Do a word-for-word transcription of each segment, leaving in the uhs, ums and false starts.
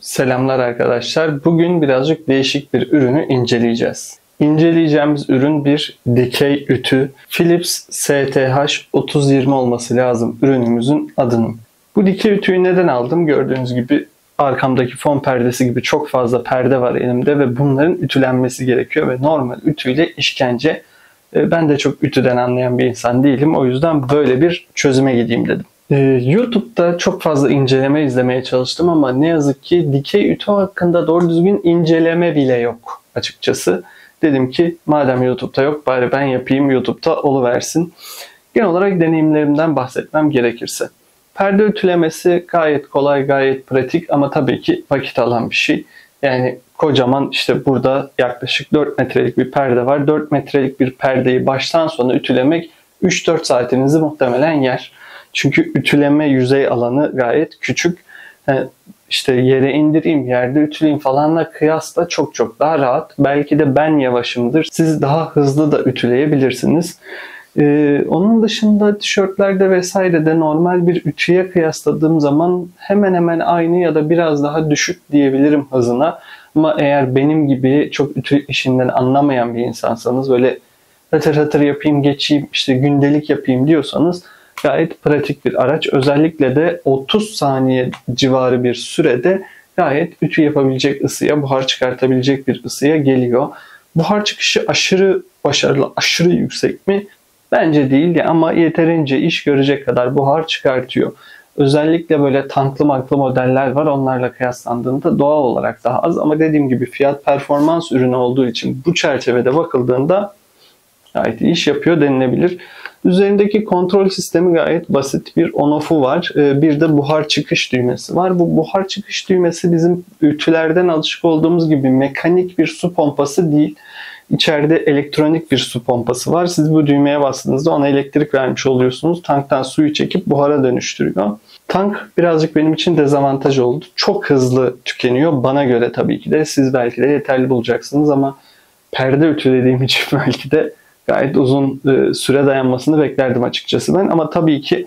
Selamlar arkadaşlar. Bugün birazcık değişik bir ürünü inceleyeceğiz. İnceleyeceğimiz ürün bir dikey ütü. Philips S T H üç bin yirmi olması lazım ürünümüzün adının. Bu dikey ütüyü neden aldım? Gördüğünüz gibi arkamdaki fon perdesi gibi çok fazla perde var elimde ve bunların ütülenmesi gerekiyor ve normal ütüyle işkence. Ben de çok ütüden anlayan bir insan değilim. O yüzden böyle bir çözüme gideyim dedim. YouTube'da çok fazla inceleme izlemeye çalıştım ama ne yazık ki dikey ütü hakkında doğru düzgün inceleme bile yok açıkçası. Dedim ki madem YouTube'da yok bari ben yapayım, YouTube'da oluversin. Genel olarak deneyimlerimden bahsetmem gerekirse. Perde ütülemesi gayet kolay, gayet pratik ama tabii ki vakit alan bir şey. Yani kocaman işte burada yaklaşık dört metrelik bir perde var. dört metrelik bir perdeyi baştan sona ütülemek üç dört saatinizi muhtemelen yer. Çünkü ütüleme yüzey alanı gayet küçük. Yani işte yere indireyim, yerde ütüleyim falanla kıyasla çok çok daha rahat. Belki de ben yavaşımdır. Siz daha hızlı da ütüleyebilirsiniz. Ee, onun dışında tişörtlerde vesaire de normal bir ütüye kıyasladığım zaman hemen hemen aynı ya da biraz daha düşük diyebilirim hızına. Ama eğer benim gibi çok ütü işinden anlamayan bir insansanız, böyle hatır hatır yapayım geçeyim işte gündelik yapayım diyorsanız gayet pratik bir araç. Özellikle de otuz saniye civarı bir sürede gayet ütü yapabilecek ısıya, buhar çıkartabilecek bir ısıya geliyor. Buhar çıkışı aşırı başarılı, aşırı yüksek mi? Bence değil ya, ama yeterince iş görecek kadar buhar çıkartıyor. Özellikle böyle tanklı maklı modeller var. Onlarla kıyaslandığında doğal olarak daha az. Ama dediğim gibi fiyat performans ürünü olduğu için bu çerçevede bakıldığında gayet iyi iş yapıyor denilebilir. Üzerindeki kontrol sistemi gayet basit, bir on-off'u var. Bir de buhar çıkış düğmesi var. Bu buhar çıkış düğmesi bizim ütülerden alışık olduğumuz gibi mekanik bir su pompası değil. İçeride elektronik bir su pompası var. Siz bu düğmeye bastığınızda ona elektrik vermiş oluyorsunuz. Tanktan suyu çekip buhara dönüştürüyor. Tank birazcık benim için dezavantaj oldu. Çok hızlı tükeniyor. Bana göre tabii ki de, siz belki de yeterli bulacaksınız ama perde ütülediğim için belki de gayet uzun süre dayanmasını beklerdim açıkçası ben. Ama tabii ki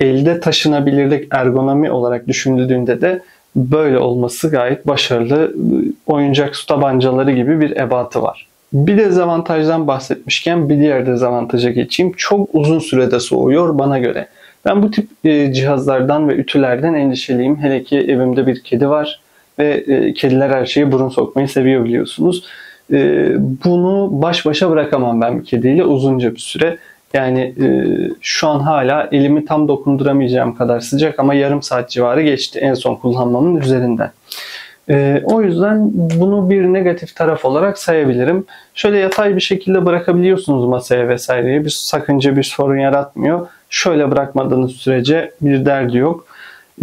elde taşınabilirlik, ergonomi olarak düşünüldüğünde de böyle olması gayet başarılı. Oyuncak su tabancaları gibi bir ebatı var. Bir dezavantajdan bahsetmişken bir diğer dezavantaja geçeyim. Çok uzun sürede soğuyor bana göre. Ben bu tip cihazlardan ve ütülerden endişeliyim. Hele ki evimde bir kedi var ve kediler her şeye burun sokmayı seviyor biliyorsunuz. Bunu baş başa bırakamam ben bir kediyle uzunca bir süre. Yani şu an hala elimi tam dokunduramayacağım kadar sıcak ama yarım saat civarı geçti en son kullanmamın üzerinden. Ee, o yüzden bunu bir negatif taraf olarak sayabilirim. Şöyle yatay bir şekilde bırakabiliyorsunuz masaya vesaireye. Bir sakınca, bir sorun yaratmıyor. Şöyle bırakmadığınız sürece bir derdi yok.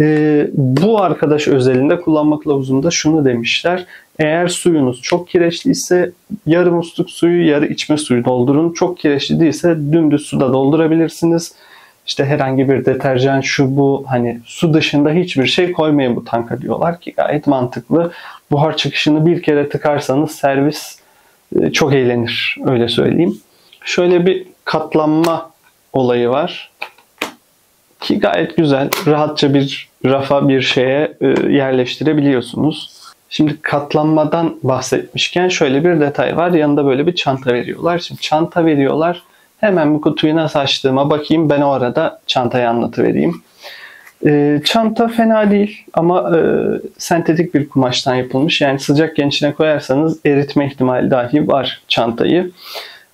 Ee, bu arkadaş özelinde kullanma kılavuzunda şunu demişler. Eğer suyunuz çok kireçliyse yarı musluk suyu, yarı içme suyu doldurun. Çok kireçli değilse dümdüz suda doldurabilirsiniz. İşte herhangi bir deterjan, şu bu, hani su dışında hiçbir şey koymayın bu tanka diyorlar ki gayet mantıklı. Buhar çıkışını bir kere tıkarsanız servis çok eğlenir, öyle söyleyeyim. Şöyle bir katlanma olayı var ki gayet güzel, rahatça bir rafa, bir şeye yerleştirebiliyorsunuz. Şimdi katlanmadan bahsetmişken şöyle bir detay var, yanında böyle bir çanta veriyorlar. Şimdi çanta veriyorlar. Hemen bu kutuyu nasıl açtığıma bakayım. Ben o arada çantayı anlatıvereyim. E, çanta fena değil ama e, sentetik bir kumaştan yapılmış. Yani sıcakken içine koyarsanız eritme ihtimali dahi var çantayı.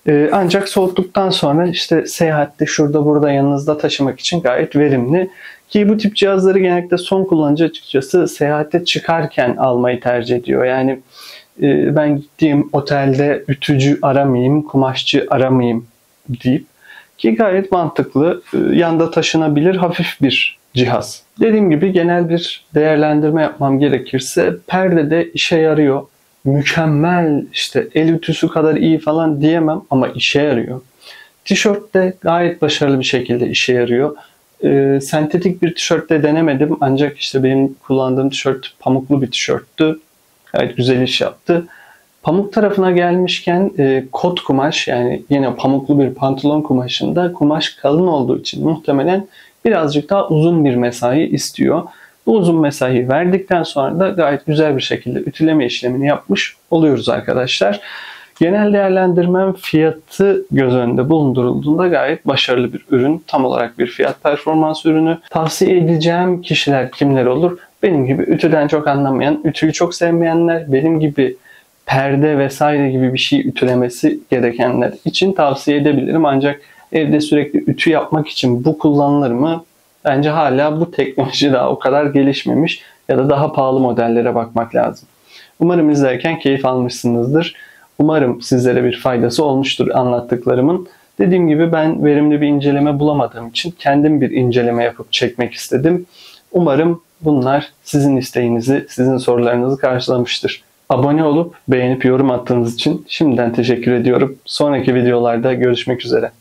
E, ancak soğuttuktan sonra işte seyahatte şurada burada yanınızda taşımak için gayet verimli. Ki bu tip cihazları genellikle son kullanıcı açıkçası seyahate çıkarken almayı tercih ediyor. Yani e, ben gittiğim otelde ütücü aramayayım, kumaşçı aramayayım deyip, ki gayet mantıklı, yanda taşınabilir hafif bir cihaz. Dediğim gibi genel bir değerlendirme yapmam gerekirse perde de işe yarıyor. Mükemmel işte el ütüsü kadar iyi falan diyemem ama işe yarıyor. Tişört de gayet başarılı bir şekilde işe yarıyor. Ee, sentetik bir tişörtte de denemedim ancak işte benim kullandığım tişört pamuklu bir tişörttü. Gayet güzel iş yaptı. Pamuk tarafına gelmişken e, kot kumaş, yani yine pamuklu bir pantolon kumaşında kumaş kalın olduğu için muhtemelen birazcık daha uzun bir mesai istiyor. Bu uzun mesaiyi verdikten sonra da gayet güzel bir şekilde ütüleme işlemini yapmış oluyoruz arkadaşlar. Genel değerlendirmem fiyatı göz önünde bulundurulduğunda gayet başarılı bir ürün. Tam olarak bir fiyat performans ürünü. Tavsiye edeceğim kişiler kimler olur? Benim gibi ütüden çok anlamayan, ütüyü çok sevmeyenler, benim gibi perde vesaire gibi bir şey ütülemesi gerekenler için tavsiye edebilirim. Ancak evde sürekli ütü yapmak için bu kullanılır mı? Bence hala bu teknoloji daha o kadar gelişmemiş ya da daha pahalı modellere bakmak lazım. Umarım izlerken keyif almışsınızdır. Umarım sizlere bir faydası olmuştur anlattıklarımın. Dediğim gibi ben verimli bir inceleme bulamadığım için kendim bir inceleme yapıp çekmek istedim. Umarım bunlar sizin isteğinizi, sizin sorularınızı karşılamıştır. Abone olup beğenip yorum attığınız için şimdiden teşekkür ediyorum. Sonraki videolarda görüşmek üzere.